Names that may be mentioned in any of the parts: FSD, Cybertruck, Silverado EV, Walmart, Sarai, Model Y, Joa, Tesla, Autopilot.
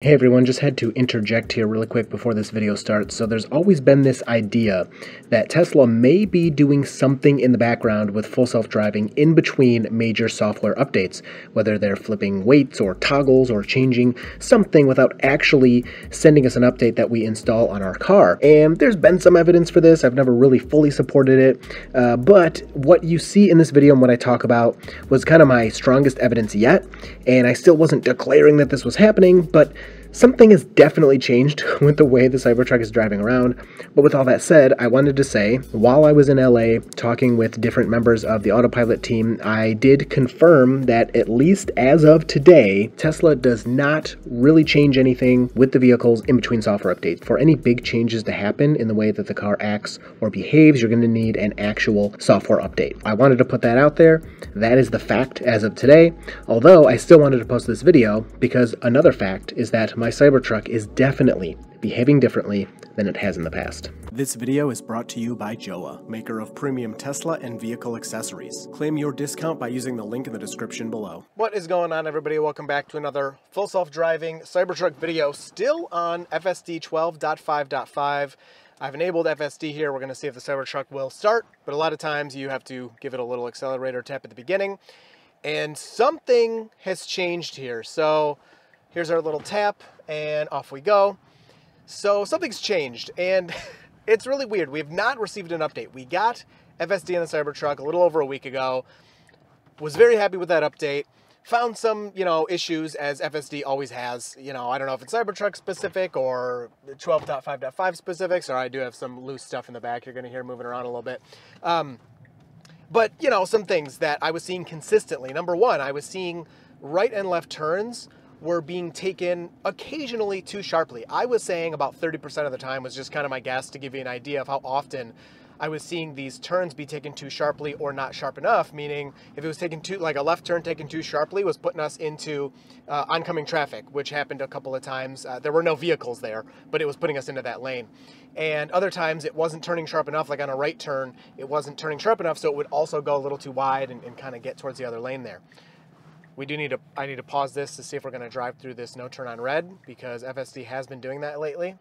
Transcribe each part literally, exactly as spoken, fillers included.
Hey everyone, just had to interject here really quick before this video starts. So there's always been this idea that Tesla may be doing something in the background with full self-driving in between major software updates, whether they're flipping weights or toggles or changing something without actually sending us an update that we install on our car. And there's been some evidence for this. I've never really fully supported it. Uh, but what you see in this video and what I talk about was kind of my strongest evidence yet. And I still wasn't declaring that this was happening, but something has definitely changed with the way the Cybertruck is driving around. But with all that said, I wanted to say, while I was in L A talking with different members of the Autopilot team, I did confirm that at least as of today, Tesla does not really change anything with the vehicles in between software updates. For any big changes to happen in the way that the car acts or behaves, you're going to need an actual software update. I wanted to put that out there. That is the fact as of today, although I still wanted to post this video because another fact is that my Cybertruck is definitely behaving differently than it has in the past. This video is brought to you by Joa, maker of premium Tesla and vehicle accessories. Claim your discount by using the link in the description below. What is going on, everybody? Welcome back to another full self-driving Cybertruck video, still on F S D twelve point five point five. I've enabled F S D here. We're going to see if the Cybertruck will start, but a lot of times you have to give it a little accelerator tap at the beginning, and something has changed here. So here's our little tap and off we go. So something's changed and it's really weird. We have not received an update. We got F S D on the Cybertruck a little over a week ago. Was very happy with that update. Found some, you know, issues as F S D always has. You know, I don't know if it's Cybertruck specific or twelve point five point five specifics, or I do have some loose stuff in the back you're going to hear moving around a little bit. Um, but, you know, some things that I was seeing consistently. Number one, I was seeing right and left turns were being taken occasionally too sharply. I was saying about thirty percent of the time was just kind of my guess to give you an idea of how often I was seeing these turns be taken too sharply or not sharp enough, meaning if it was taken too, like a left turn taken too sharply was putting us into uh, oncoming traffic, which happened a couple of times. Uh, there were no vehicles there, but it was putting us into that lane. And other times it wasn't turning sharp enough, like on a right turn, it wasn't turning sharp enough, so it would also go a little too wide and, and kind of get towards the other lane there. We do need to, I need to pause this to see if we're going to drive through this no turn on red, because F S D has been doing that lately.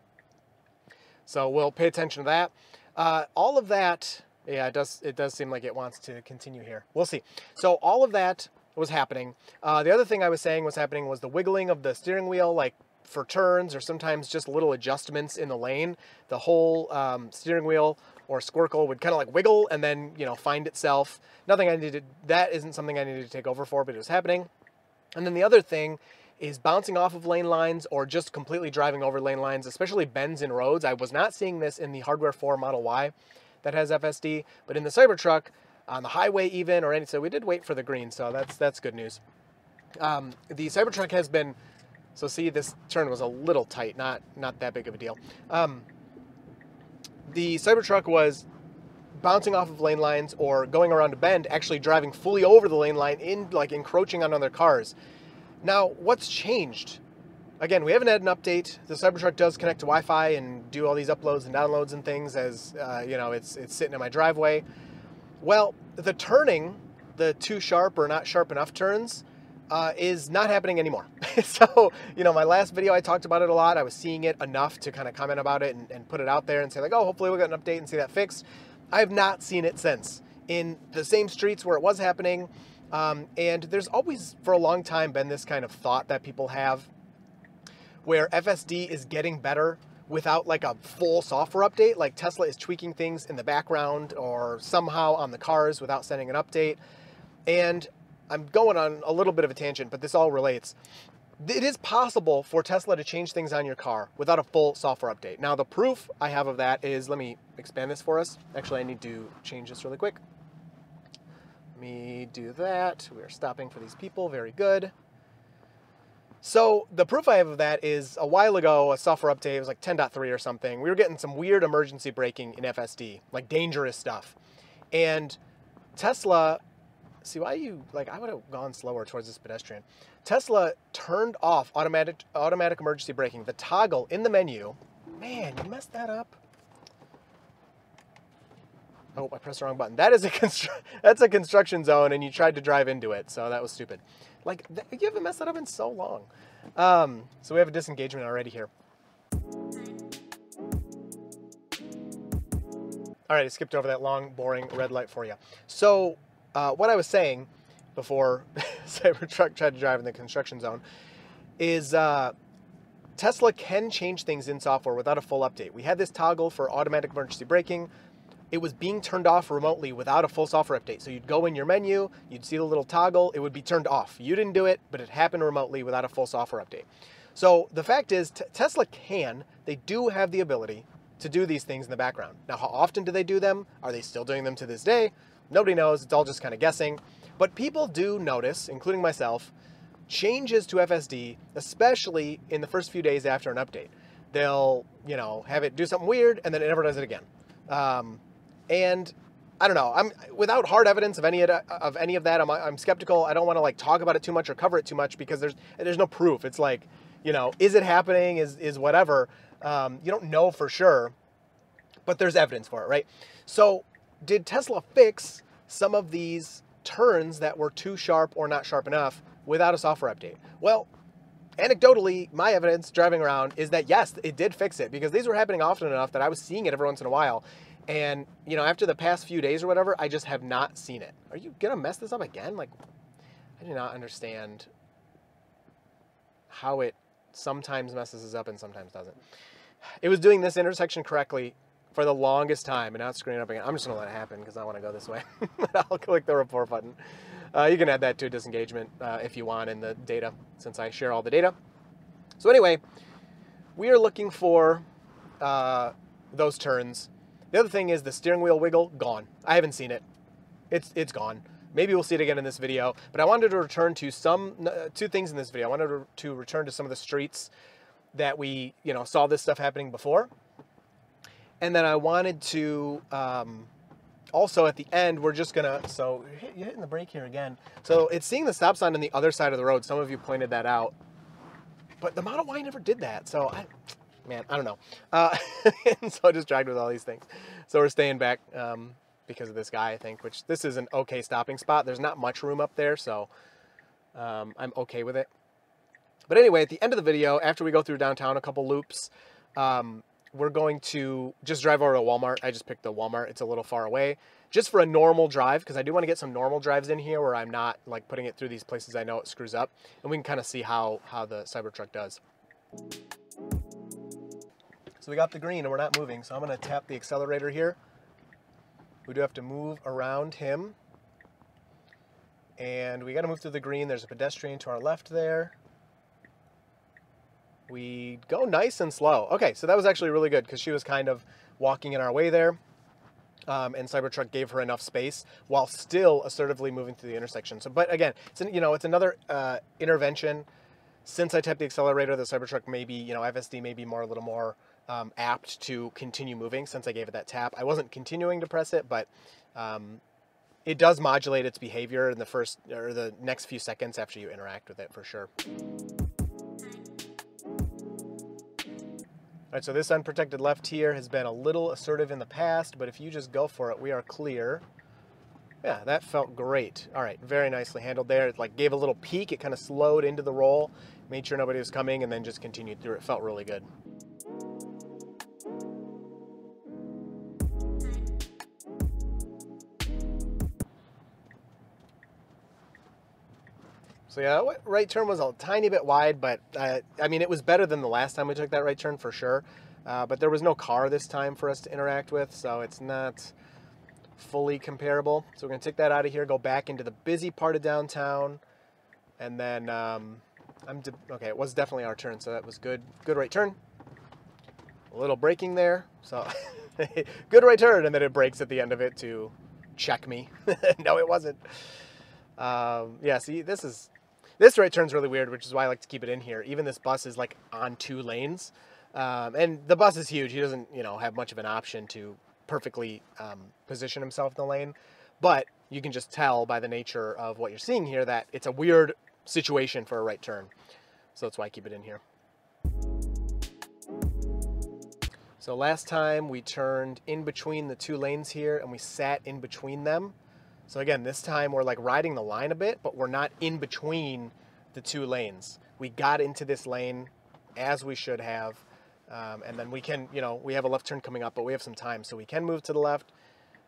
So we'll pay attention to that. Uh, all of that, yeah, it does, it does seem like it wants to continue here. We'll see. So all of that was happening. Uh, the other thing I was saying was happening was the wiggling of the steering wheel, like for turns or sometimes just little adjustments in the lane. The whole um, steering wheel or squircle would kind of like wiggle and then, you know, find itself. Nothing I needed, that isn't something I needed to take over for, but it was happening. And then the other thing is bouncing off of lane lines or just completely driving over lane lines, especially bends in roads. I was not seeing this in the Hardware four Model Y that has F S D, but in the Cybertruck, on the highway even, or any, so we did wait for the green, so that's, that's good news. Um, the Cybertruck has been, so see, this turn was a little tight, not, not that big of a deal. Um, The Cybertruck was bouncing off of lane lines or going around a bend, actually driving fully over the lane line, in like encroaching on other cars. Now, what's changed? Again, we haven't had an update. The Cybertruck does connect to Wi-Fi and do all these uploads and downloads and things as, uh, you know, it's, it's sitting in my driveway. Well, the turning, the too sharp or not sharp enough turns, Uh, is not happening anymore. So, you know, my last video, I talked about it a lot. I was seeing it enough to kind of comment about it and, and put it out there and say like, oh, hopefully we'll get an update and see that fixed. I have not seen it since in the same streets where it was happening. Um, and there's always for a long time been this kind of thought that people have where F S D is getting better without like a full software update. Like Tesla is tweaking things in the background or somehow on the cars without sending an update. And I'm going on a little bit of a tangent, but this all relates. It is possible for Tesla to change things on your car without a full software update. Now, the proof I have of that is, let me expand this for us. Actually, I need to change this really quick. Let me do that. We are stopping for these people. Very good. So the proof I have of that is a while ago, a software update, it was like ten point three or something. We were getting some weird emergency braking in F S D, like dangerous stuff. And Tesla... See why you like I would have gone slower towards this pedestrian. Tesla turned off automatic automatic emergency braking, the toggle in the menu. Man, you messed that up. Oh, I pressed the wrong button. That is a constru- that's a construction zone and you tried to drive into it, so that was stupid. Like, you haven't messed that up in so long. Um, so we have a disengagement already here. All right, I skipped over that long, boring red light for you. So uh, what I was saying before Cybertruck tried to drive in the construction zone is uh, Tesla can change things in software without a full update. We had this toggle for automatic emergency braking. It was being turned off remotely without a full software update. So you'd go in your menu, you'd see the little toggle, it would be turned off. You didn't do it, but it happened remotely without a full software update. So the fact is, t- Tesla can, they do have the ability to do these things in the background. Now, how often do they do them? Are they still doing them to this day? Nobody knows, it's all just kind of guessing. But people do notice, including myself, changes to F S D, especially in the first few days after an update. They'll, you know, have it do something weird and then it never does it again. Um, And I don't know, I'm without hard evidence of any of, of any of that, I'm, I'm skeptical. I don't want to like talk about it too much or cover it too much because there's there's no proof. It's like, you know, is it happening, is, is whatever. Um, you don't know for sure, but there's evidence for it, right? So did Tesla fix some of these turns that were too sharp or not sharp enough without a software update? Well, anecdotally, my evidence driving around is that yes, it did fix it because these were happening often enough that I was seeing it every once in a while. And, you know, after the past few days or whatever, I just have not seen it. Are you going to mess this up again? Like, I do not understand how it sometimes messes us up and sometimes doesn't. It was doing this intersection correctly for the longest time, and now it's screwing up again. I'm just going to let it happen because I want to go this way. I'll click the report button. Uh, you can add that to a disengagement uh, if you want in the data, since I share all the data. So anyway, we are looking for uh, those turns. The other thing is the steering wheel wiggle, gone. I haven't seen it. It's, it's gone. Maybe we'll see it again in this video, but I wanted to return to some, uh, two things in this video. I wanted to, to return to some of the streets that we, you know, saw this stuff happening before. And then I wanted to, um, also at the end, we're just gonna, so you're hitting the brake here again. So it's seeing the stop sign on the other side of the road. Some of you pointed that out, but the Model Y never did that. So I... Man, I don't know. Uh, and so distracted with all these things. So we're staying back um, because of this guy, I think, which this is an okay stopping spot. There's not much room up there, so um, I'm okay with it. But anyway, at the end of the video, after we go through downtown a couple loops, um, we're going to just drive over to Walmart. I just picked the Walmart. It's a little far away. Just for a normal drive, because I do want to get some normal drives in here where I'm not like putting it through these places I know it screws up. And we can kind of see how, how the Cybertruck does. So we got the green and we're not moving, so I'm going to tap the accelerator here. We do have to move around him. And we got to move through the green. There's a pedestrian to our left there. We go nice and slow. Okay, so that was actually really good because she was kind of walking in our way there. Um, and Cybertruck gave her enough space while still assertively moving through the intersection. So, but again, it's an, you know, it's another uh, intervention. Since I tapped the accelerator, the Cybertruck may be, you know, F S D may be more, a little more Um, apt to continue moving since I gave it that tap. I wasn't continuing to press it, but um, it does modulate its behavior in the first or the next few seconds after you interact with it for sure. All right, so this unprotected left here has been a little assertive in the past, but if you just go for it, we are clear. Yeah, that felt great. All right, very nicely handled there. It like gave a little peek. It kind of slowed into the roll, made sure nobody was coming, and then just continued through. It felt really good. So yeah, that right turn was a tiny bit wide, but uh, I mean, it was better than the last time we took that right turn for sure. Uh, but there was no car this time for us to interact with, so it's not fully comparable. So we're going to take that out of here, go back into the busy part of downtown. And then, um, I'm okay, it was definitely our turn, so that was good. Good right turn. A little braking there, so good right turn, and then it brakes at the end of it to check me. No, it wasn't. Um, yeah, see, this is... This right turn's really weird, which is why I like to keep it in here. Even this bus is like on two lanes. Um, and the bus is huge. He doesn't, you know, have much of an option to perfectly um, position himself in the lane. But you can just tell by the nature of what you're seeing here that it's a weird situation for a right turn. So that's why I keep it in here. So last time we turned in between the two lanes here and we sat in between them. So again, this time we're like riding the line a bit, but we're not in between the two lanes. we got into this lane as we should have. Um, and then we can, you know, we have a left turn coming up, but we have some time, so we can move to the left.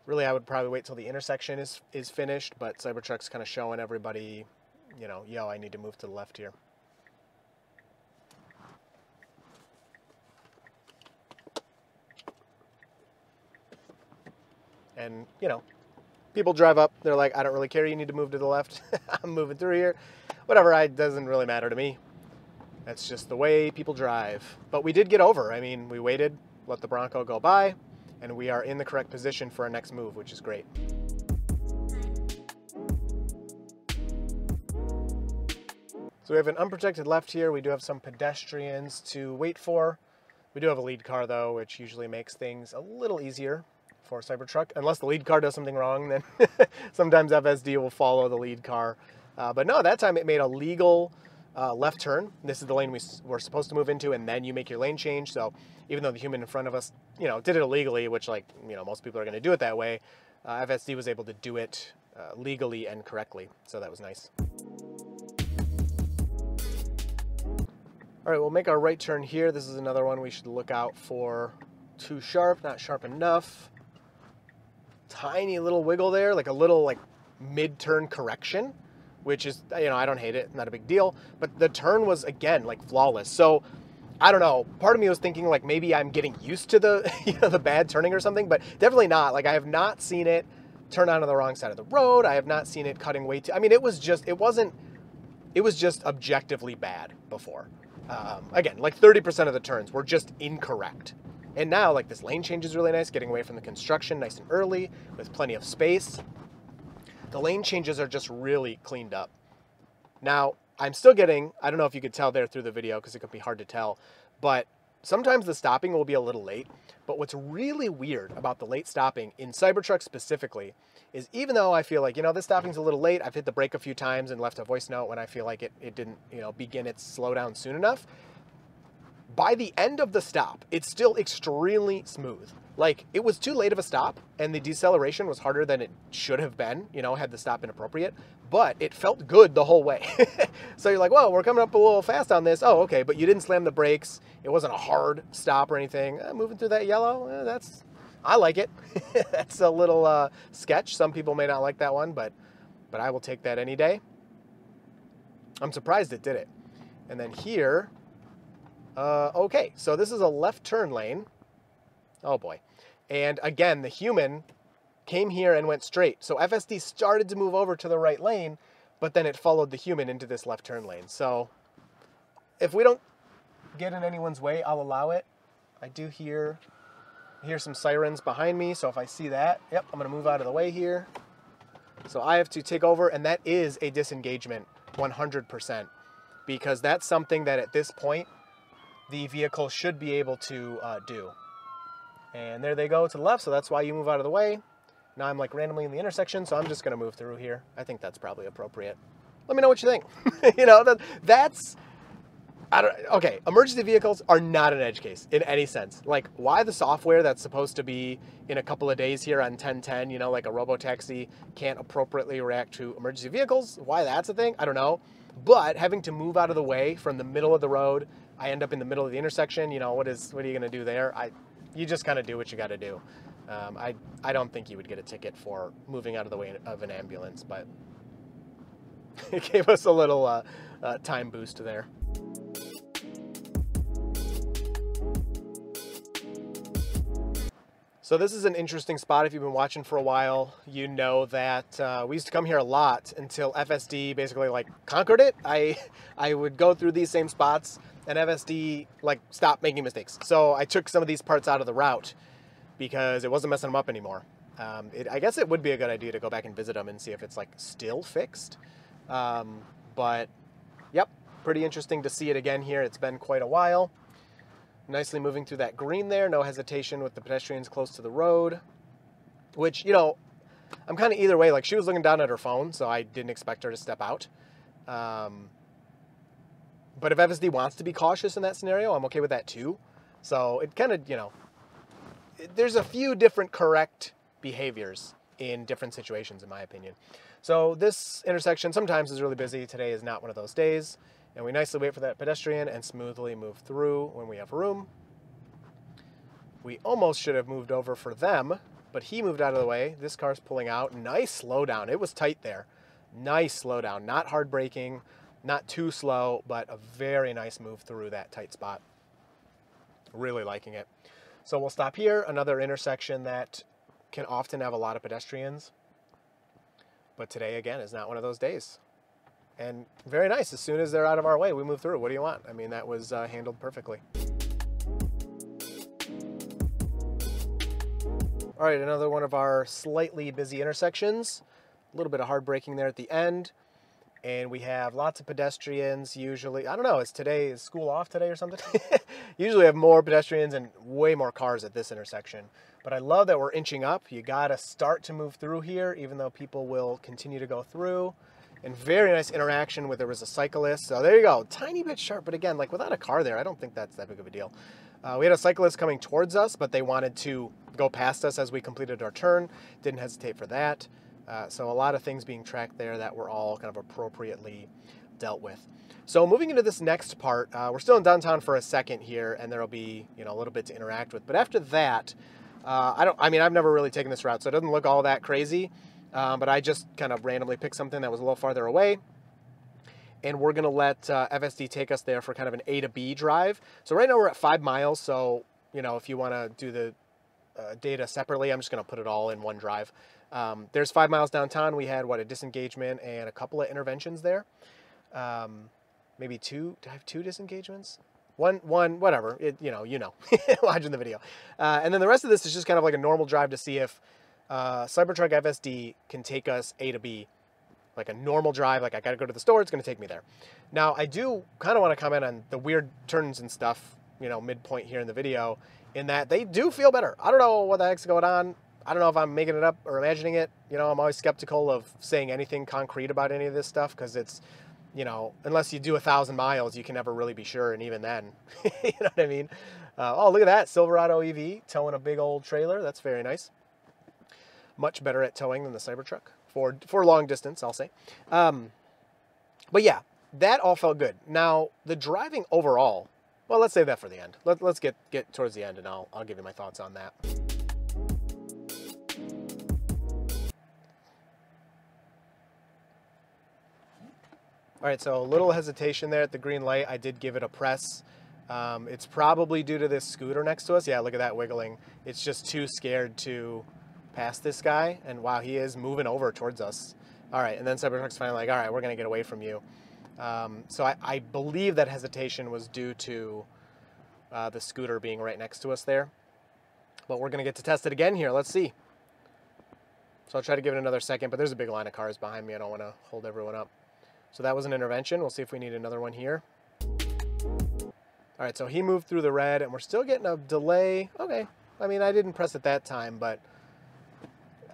Really, I would probably wait till the intersection is, is finished, but Cybertruck's kind of showing everybody, you know, yo, I need to move to the left here. And, you know, people drive up, they're like, I don't really care, you need to move to the left. I'm moving through here. Whatever, it doesn't really matter to me. That's just the way people drive. But we did get over. I mean, we waited, let the Bronco go by, and we are in the correct position for our next move, which is great. So we have an unprotected left here. We do have some pedestrians to wait for. We do have a lead car, though, which usually makes things a little easier for Cybertruck. Unless the lead car does something wrong, then sometimes F S D will follow the lead car. Uh, but no, that time it made a legal uh, left turn. This is the lane we were supposed to move into, and then you make your lane change. So even though the human in front of us, you know, did it illegally, which, like, you know, most people are going to do it that way, uh, F S D was able to do it uh, legally and correctly. So that was nice. All right, we'll make our right turn here. This is another one we should look out for. Too sharp, not sharp enough. Tiny little wiggle there, like a little like mid-turn correction, which is, you know, I don't hate it, not a big deal, but the turn was, again, like flawless. So I don't know, part of me was thinking like maybe I'm getting used to the, you know, the bad turning or something, but definitely not. Like, I have not seen it turn onto the wrong side of the road. I have not seen it cutting way too, I mean, it was just, it wasn't, it was just objectively bad before. Um, again, like thirty percent of the turns were just incorrect. And now, like, this lane change is really nice, getting away from the construction nice and early with plenty of space. The lane changes are just really cleaned up. Now, I'm still getting, I don't know if you could tell there through the video because it could be hard to tell, but sometimes the stopping will be a little late. But what's really weird about the late stopping in Cybertruck specifically is, even though I feel like, you know, this stopping's a little late, I've hit the brake a few times and left a voice note when I feel like it, it didn't, you know, begin its slowdown soon enough. By the end of the stop, it's still extremely smooth. Like, it was too late of a stop, and the deceleration was harder than it should have been, you know, had the stop been appropriate, but it felt good the whole way. So you're like, whoa, we're coming up a little fast on this. Oh, okay, but you didn't slam the brakes. It wasn't a hard stop or anything. Eh, moving through that yellow, eh, that's, I like it. That's a little uh, sketch. Some people may not like that one, but, but I will take that any day. I'm surprised it did it. And then here... Uh, okay, so this is a left turn lane. Oh boy. And again, the human came here and went straight. So F S D started to move over to the right lane, but then it followed the human into this left turn lane. So if we don't get in anyone's way, I'll allow it. I do hear, hear some sirens behind me. So if I see that, yep, I'm going to move out of the way here. So I have to take over, and that is a disengagement one hundred percent, because that's something that at this point, the vehicle should be able to uh, do. And there they go to the left, so that's why you move out of the way. Now I'm like randomly in the intersection, so I'm just gonna move through here. I think that's probably appropriate. Let me know what you think. You know, that, that's, I don't, okay, emergency vehicles are not an edge case in any sense. Like, why the software that's supposed to be in a couple of days here on ten ten, you know, like a robo-taxi can't appropriately react to emergency vehicles, why that's a thing, I don't know. But having to move out of the way from the middle of the road, I end up in the middle of the intersection, you know, what is, what are you gonna do there? I, you just kind of do what you gotta do. Um, I, I don't think you would get a ticket for moving out of the way of an ambulance, but it gave us a little uh, uh, time boost there. So this is an interesting spot. If you've been watching for a while, you know that uh, we used to come here a lot until F S D basically like conquered it. I, I would go through these same spots and F S D like stopped making mistakes. So I took some of these parts out of the route because it wasn't messing them up anymore. Um, it, I guess it would be a good idea to go back and visit them and see if it's like still fixed. Um, but yep, pretty interesting to see it again here. It's been quite a while. Nicely moving through that green there, no hesitation with the pedestrians close to the road, which, you know, I'm kind of either way. Like, she was looking down at her phone, so I didn't expect her to step out. Um, but if F S D wants to be cautious in that scenario, I'm okay with that too. So it kind of, you know, it, there's a few different correct behaviors in different situations, in my opinion. So this intersection sometimes is really busy. Today is not one of those days. and we nicely wait for that pedestrian and smoothly move through when we have room. We almost should have moved over for them, but he moved out of the way. This car's pulling out. Nice slowdown. It was tight there. Nice slowdown. Not hard braking, not too slow, but a very nice move through that tight spot. Really liking it. So we'll stop here. Another intersection that can often have a lot of pedestrians. But today, again, is not one of those days. And very nice. As soon as they're out of our way, we move through. What do you want? I mean, that was uh, handled perfectly. All right, another one of our slightly busy intersections. A little bit of hard braking there at the end. And we have lots of pedestrians usually. I don't know, is today is school off today or something? Usually we have more pedestrians and way more cars at this intersection. But I love that we're inching up. You gotta start to move through here, even though people will continue to go through. And very nice interaction with, there was a cyclist. So there you go, tiny bit sharp, but again, like without a car there, I don't think that's that big of a deal. Uh, we had a cyclist coming towards us, but they wanted to go past us as we completed our turn. Didn't hesitate for that. Uh, so a lot of things being tracked there that were all kind of appropriately dealt with. So moving into this next part, uh, we're still in downtown for a second here, and there'll be, you know, a little bit to interact with. But after that, uh, I don't, I mean, I've never really taken this route, so it doesn't look all that crazy. Um, but I just kind of randomly picked something that was a little farther away. And we're going to let uh, F S D take us there for kind of an A to B drive. So right now we're at five miles. So, you know, if you want to do the uh, data separately, I'm just going to put it all in one drive. Um, there's five miles downtown. We had, what, a disengagement and a couple of interventions there. Um, maybe two. Did I have two disengagements? One, one, whatever. It, you know, you know, watching the video. Uh, and then the rest of this is just kind of like a normal drive to see if uh, Cybertruck F S D can take us A to B. Like a normal drive, like I gotta go to the store, it's gonna take me there. Now, I do kind of want to comment on the weird turns and stuff, you know, midpoint here in the video, in that they do feel better. I don't know what the heck's going on. I don't know if I'm making it up or imagining it. You know, I'm always skeptical of saying anything concrete about any of this stuff, because it's, you know, unless you do a thousand miles, you can never really be sure, and even then, you know what I mean? Uh, oh, look at that, Silverado E V towing a big old trailer. That's very nice. Much better at towing than the Cybertruck. For, for long distance, I'll say. Um, but yeah, that all felt good. Now, the driving overall, well, let's save that for the end. Let, let's get, get towards the end, and I'll, I'll give you my thoughts on that. All right, so a little hesitation there at the green light. I did give it a press. Um, it's probably due to this scooter next to us. Yeah, look at that wiggling. It's just too scared to past this guy, and wow, he is moving over towards us. All right, and then Cybertruck's finally like, all right, we're gonna get away from you. Um, so I, I believe that hesitation was due to uh, the scooter being right next to us there. But we're gonna get to test it again here, let's see. So I'll try to give it another second, but there's a big line of cars behind me, I don't wanna hold everyone up. So that was an intervention, we'll see if we need another one here. All right, so he moved through the red, and we're still getting a delay. Okay, I mean, I didn't press it that time, but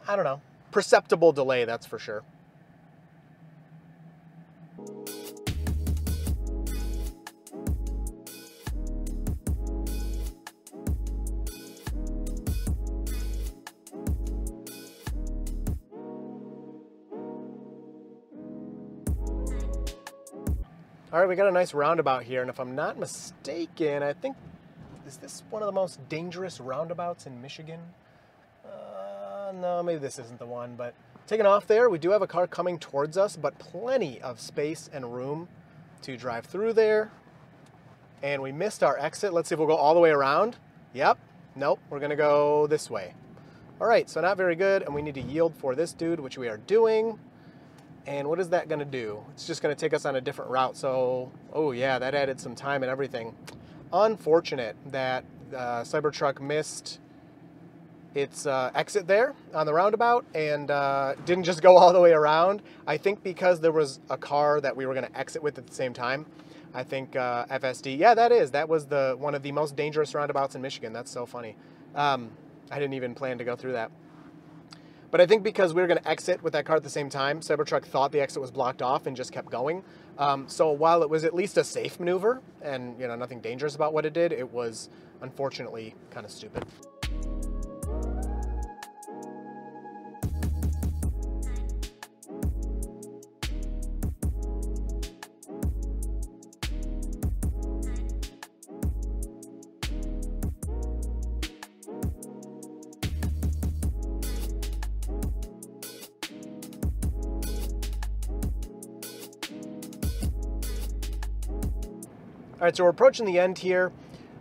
I don't know, perceptible delay, that's for sure. All right, we got a nice roundabout here, and if I'm not mistaken, I think, is this one of the most dangerous roundabouts in Michigan? No, maybe this isn't the one, but taking off there, we do have a car coming towards us, but plenty of space and room to drive through there. And we missed our exit. Let's see if we'll go all the way around. Yep. Nope. We're going to go this way. All right. So not very good. And we need to yield for this dude, which we are doing. And what is that going to do? It's just going to take us on a different route. So, oh yeah, that added some time and everything. Unfortunate that uh, Cybertruck missed its uh, exit there on the roundabout and uh, didn't just go all the way around. I think because there was a car that we were gonna exit with at the same time, I think uh, F S D, yeah, that is, that was the one of the most dangerous roundabouts in Michigan. That's so funny. Um, I didn't even plan to go through that. But I think because we were gonna exit with that car at the same time, Cybertruck thought the exit was blocked off and just kept going. Um, so while it was at least a safe maneuver and, you know, nothing dangerous about what it did, it was unfortunately kind of stupid. right, so we're approaching the end here.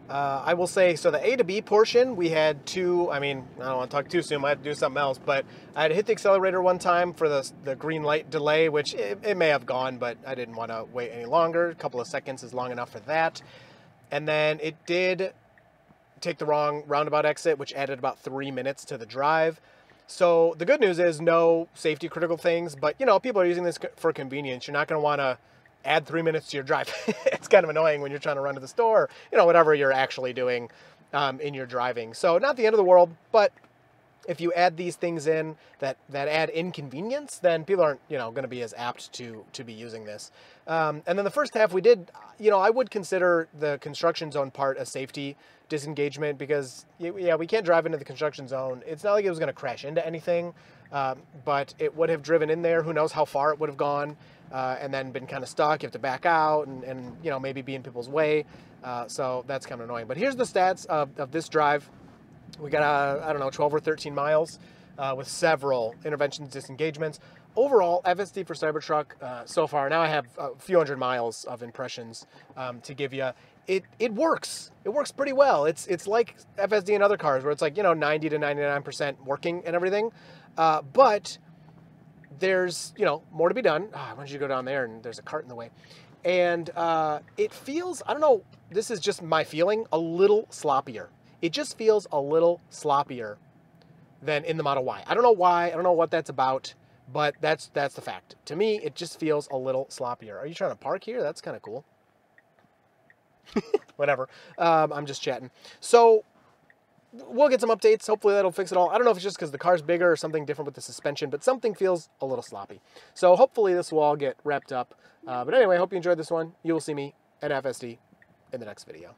Uh, I will say, so the A to B portion, we had two, I mean, I don't want to talk too soon, I had to do something else, but I had to hit the accelerator one time for the, the green light delay, which it, it may have gone, but I didn't want to wait any longer. A couple of seconds is long enough for that. And then it did take the wrong roundabout exit, which added about three minutes to the drive. So the good news is no safety critical things, but you know, people are using this for convenience. You're not going to want to add three minutes to your drive. It's kind of annoying when you're trying to run to the store, or, you know, whatever you're actually doing um, in your driving. So not the end of the world, but if you add these things in that, that add inconvenience, then people aren't, you know, going to be as apt to, to be using this. Um, and then the first half we did, you know, I would consider the construction zone part a safety disengagement because, yeah, we can't drive into the construction zone. It's not like it was going to crash into anything, um, but it would have driven in there. Who knows how far it would have gone. Uh, and then been kind of stuck, you have to back out and, and you know, maybe be in people's way. Uh, so that's kind of annoying. But here's the stats of, of this drive. We got, uh, I don't know, twelve or thirteen miles uh, with several interventions, disengagements. Overall, F S D for Cybertruck uh, so far, now I have a few hundred miles of impressions um, to give you. It, it works. It works pretty well. It's, it's like F S D and other cars where it's like, you know, ninety to ninety-nine percent working and everything. Uh, but there's, you know, more to be done. Oh, I want you to go down there and there's a cart in the way. And uh, it feels, I don't know, this is just my feeling, a little sloppier. It just feels a little sloppier than in the Model Y. I don't know why. I don't know what that's about, but that's, that's the fact. To me, it just feels a little sloppier. Are you trying to park here? That's kind of cool. Whatever. Um, I'm just chatting. So we'll get some updates. Hopefully that'll fix it all. I don't know if it's just because the car's bigger or something different with the suspension, but something feels a little sloppy. So hopefully this will all get wrapped up. Uh, but anyway, I hope you enjoyed this one. You will see me at F S D in the next video.